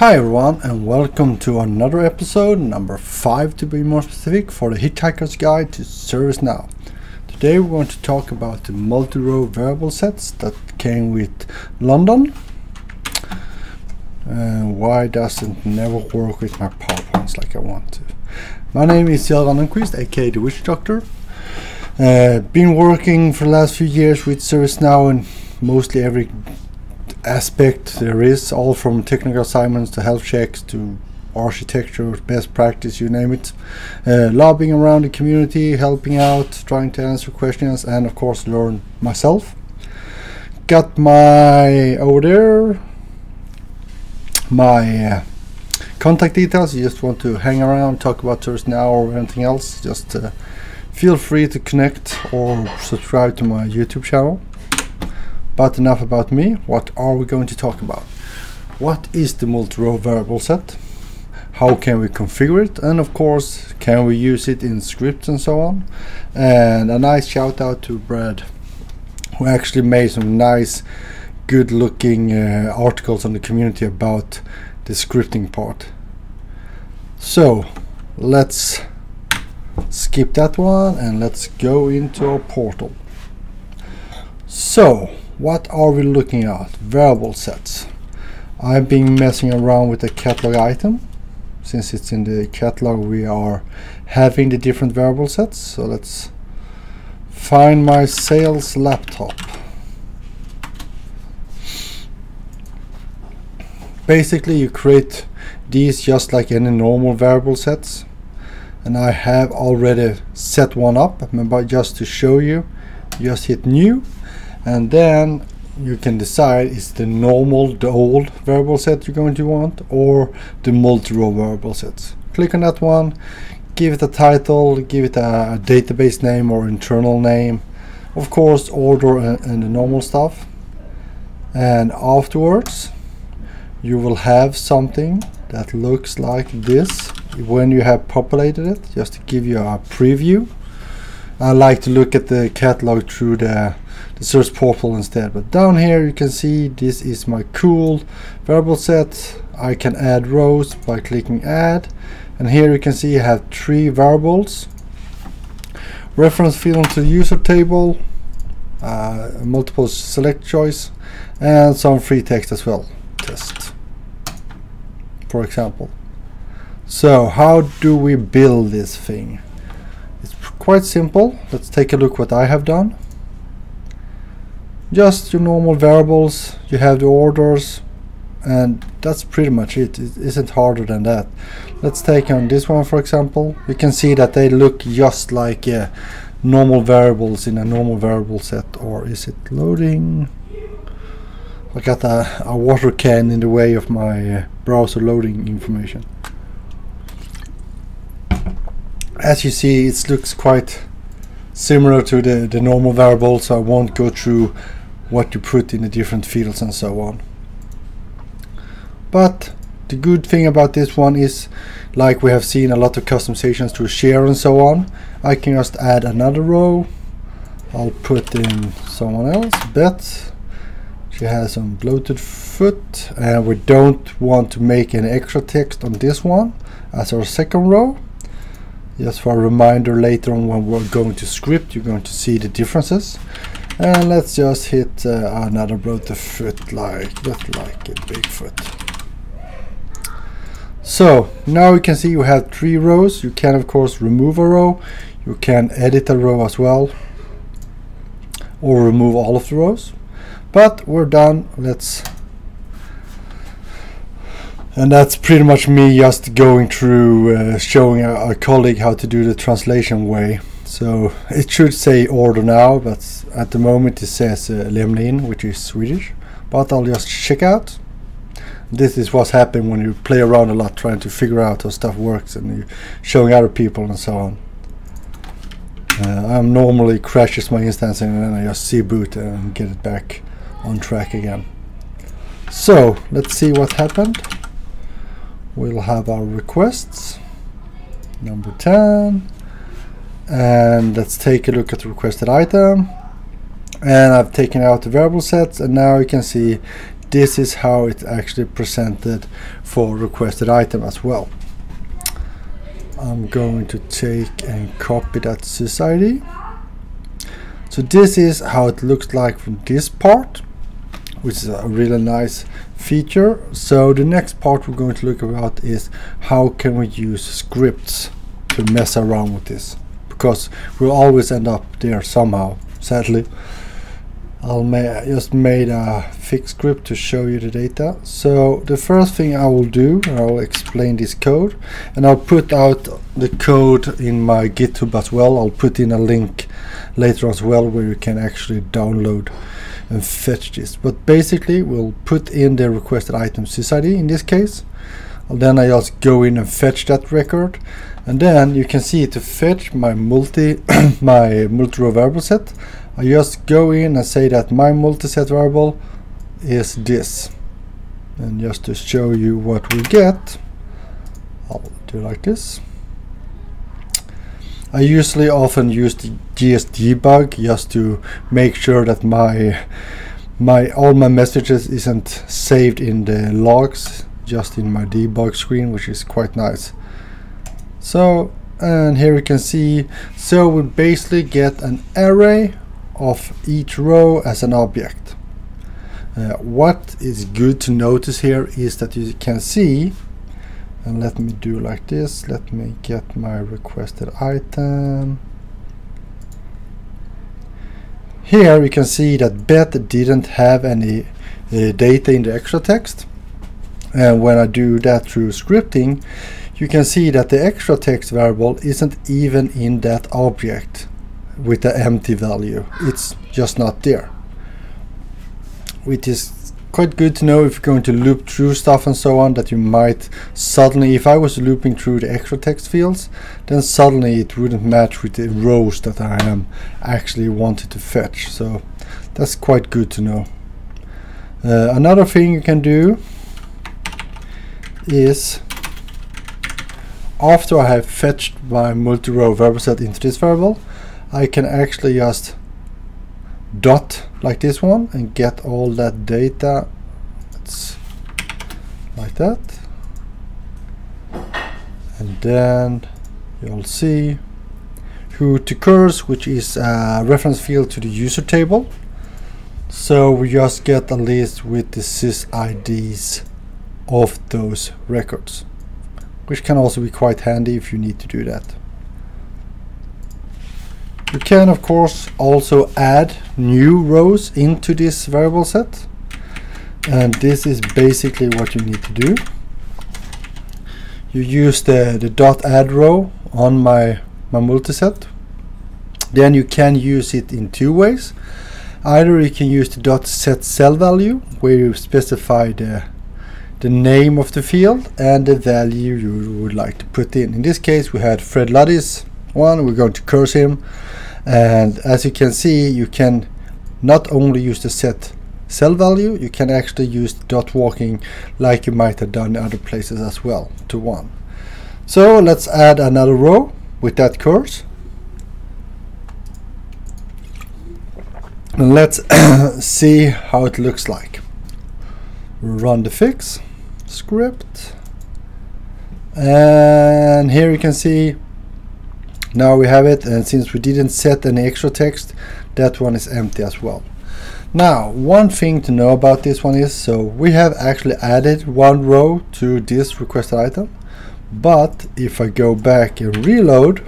Hi everyone, and welcome to another episode, number 5 to be more specific, for the Hitchhiker's Guide to ServiceNow. Today we're going to talk about the multi-row variable sets that came with London. Why doesn't never work with my PowerPoints like I want to? My name is Göran Lundqvist, aka the Witch Doctor. Been working for the last few years with ServiceNow and mostly every aspect there is, all from technical assignments to health checks to architecture, best practice, you name it. Lobbying around the community, helping out, trying to answer questions, and of course learn myself. Got my contact details. You just want to hang around, talk about ServiceNow or anything else, just feel free to connect or subscribe to my YouTube channel. But enough about me. What are we going to talk about? What is the multi-row variable set? How can we configure it? And of course, can we use it in scripts and so on? And a nice shout out to Brad, who actually made some nice, good looking articles on the community about the scripting part. So let's skip that one and let's go into our portal. So, what are we looking at? Variable sets. I've been messing around with the catalog item. Since it's in the catalog, we are having the different variable sets. So let's find my sales laptop. Basically, you create these just like any normal variable sets. And I have already set one up, but just to show you, just hit new. And then you can decide, is the normal, the old variable set you're going to want, or the multi-row variable sets. Click on that one, give it a title, give it a database name or internal name, of course order and the normal stuff. And afterwards you will have something that looks like this when you have populated it, just to give you a preview. I like to look at the catalog through the search portal instead, but down here you can see this is my cool variable set. I can add rows by clicking add, and here you can see I have 3 variables. Reference field to the user table, multiple select choice, and some free text as well, test for example. So how do we build this thing? It's quite simple. Let's take a look what I have done. Just your normal variables, you have the orders, and that's pretty much it. It isn't harder than that. Let's take on this one for example. You can see that they look just like normal variables in a normal variable set. Or is it loading? I got a water can in the way of my browser loading information. As you see, it looks quite similar to the normal variable, so I won't go through what you put in the different fields and so on. But the good thing about this one is, like we have seen a lot of customizations to share and so on, I can just add another row. I'll put in someone else, Bet. She has some bloated foot, and we don't want to make any extra text on this one as our second row. Just for a reminder, later on when we're going to script, you're going to see the differences. And let's just hit another bloated foot, like a Bigfoot. So now you can see you have 3 rows. You can of course remove a row, you can edit a row as well, or remove all of the rows. But we're done. And that's pretty much me just going through showing a colleague how to do the translation way. So it should say order now, but at the moment it says lämna in, which is Swedish. But I'll just check out. This is what's happened when you play around a lot trying to figure out how stuff works and you're showing other people and so on. I normally crashes my instance and then I just cboot and get it back on track again. So let's see what happened. We'll have our requests, number 10, and let's take a look at the requested item. And I've taken out the variable sets, and now you can see this is how it's actually presented for requested item as well. I'm going to take and copy that society. So this is how it looks like from this part, which is a really nice feature. So the next part we're going to look about is how can we use scripts to mess around with this, because we'll always end up there somehow, sadly. I just made a fix script to show you the data. So the first thing I will do, and I'll explain this code, and I'll put out the code in my GitHub as well. I'll put in a link later as well where you can actually download and fetch this. But basically we'll put in the requested item society in this case, and then I just go in and fetch that record. And then you can see to fetch my multi-row variable set, I just go in and say that my multi-set variable is this. And just to show you what we get, I'll do like this. I usually often use the GS debug just to make sure that all my messages isn't saved in the logs, just in my debug screen, which is quite nice. So, and here we can see, so we basically get an array of each row as an object. What is good to notice here is that you can see, and let me do like this, let me get my requested item. Here we can see that Beth didn't have any data in the extra text, and when I do that through scripting, you can see that the extra text variable isn't even in that object with the empty value. It's just not there, which is quite good to know if you're going to loop through stuff and so on, that you might suddenly, if I was looping through the extra text fields, then suddenly it wouldn't match with the rows that I am actually wanted to fetch. So that's quite good to know. Another thing you can do is, after I have fetched my multi-row variable set into this variable, I can actually just dot like this one and get all that data. It's like that, and then you'll see who to curse, which is a reference field to the user table. So we just get a list with the sys IDs of those records, which can also be quite handy if you need to do that. You can of course also add new rows into this variable set, and this is basically what you need to do. You use the dot add row on my multiset. Then you can use it in two ways. Either you can use the dot set cell value, where you specify the name of the field and the value you would like to put in. In this case we had Fred Luddy's one, we're going to curse him, and as you can see you can not only use the set cell value, you can actually use dot walking like you might have done in other places as well to one. So let's add another row with that curse, and let's see how it looks like. Run the fix script, and here you can see now we have it, and since we didn't set any extra text, that one is empty as well. Now one thing to know about this one is, so we have actually added one row to this requested item, but if I go back and reload,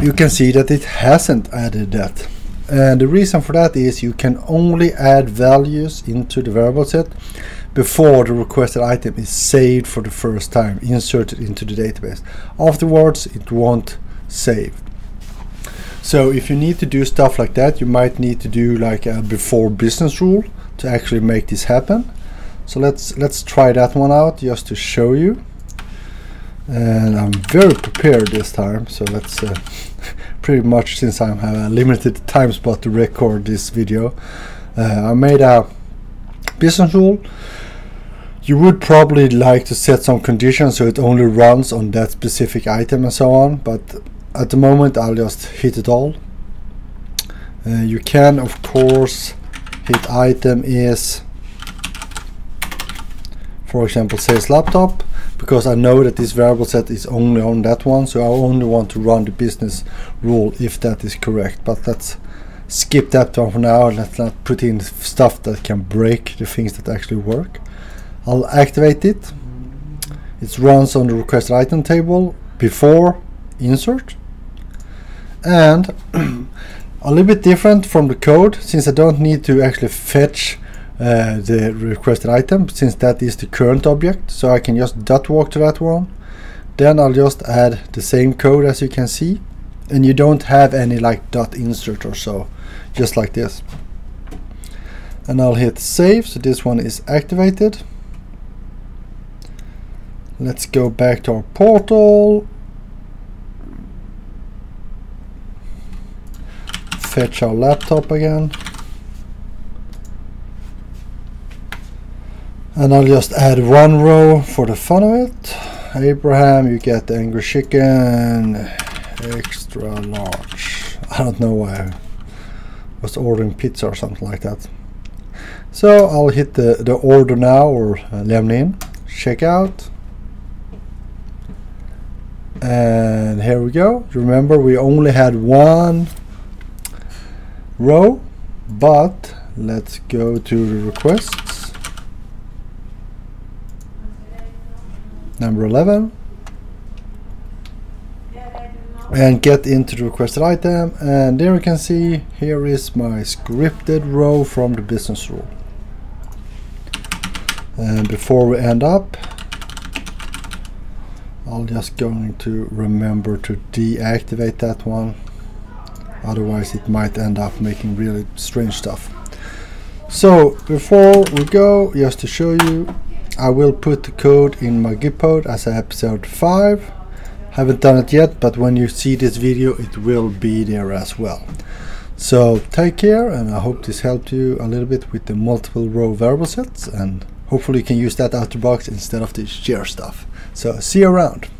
you can see that it hasn't added that. And the reason for that is you can only add values into the variable set before the requested item is saved for the first time, inserted into the database. Afterwards it won't save. So if you need to do stuff like that, you might need to do like a before business rule to actually make this happen. So let's try that one out just to show you. And I'm very prepared this time, so let's pretty much, since I have a limited time spot to record this video, I made a business rule. You would probably like to set some conditions so it only runs on that specific item and so on, but at the moment I'll just hit it all. You can of course hit item is, for example, sales laptop, because I know that this variable set is only on that one, so I only want to run the business rule if that is correct. But let's skip that one for now, and let's not put in stuff that can break the things that actually work. I'll activate it. It runs on the requested item table before insert. And a little bit different from the code, since I don't need to actually fetch the requested item, since that is the current object, so I can just dot walk to that one. Then I'll just add the same code as you can see, and you don't have any like dot insert or so, just like this. And I'll hit save, so this one is activated. Let's go back to our portal, fetch our laptop again, and I'll just add one row for the fun of it. Abraham, you get the angry chicken, extra large. I don't know why I was ordering pizza or something like that. So I'll hit the order now, or lämna in, check out. And here we go. Remember, we only had one row, but let's go to the requests, number 11, and get into the requested item. And there you can see, here is my scripted row from the business rule. And before we end up, I'll just going to remember to deactivate that one, otherwise it might end up making really strange stuff. So before we go, just to show you, I will put the code in my GitHub as episode 5. Haven't done it yet, but when you see this video it will be there as well. So take care, and I hope this helped you a little bit with the multiple row variable sets, and hopefully you can use that out the box instead of the sheer stuff. So see you around.